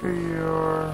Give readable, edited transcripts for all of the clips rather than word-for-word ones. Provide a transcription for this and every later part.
for your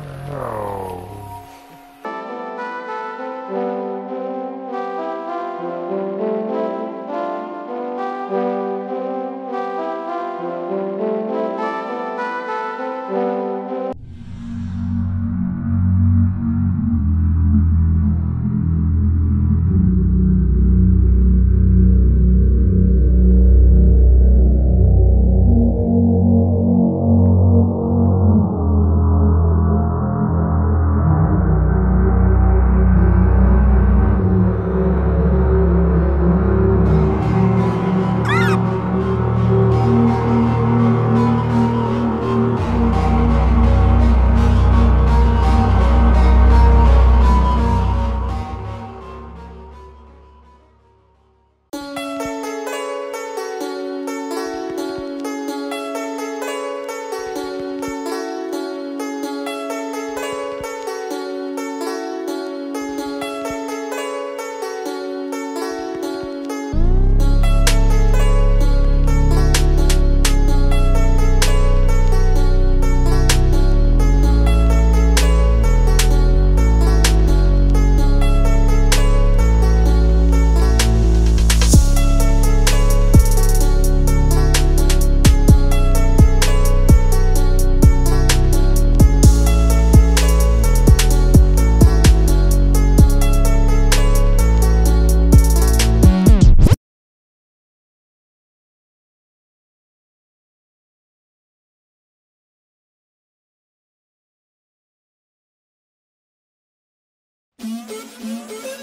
health.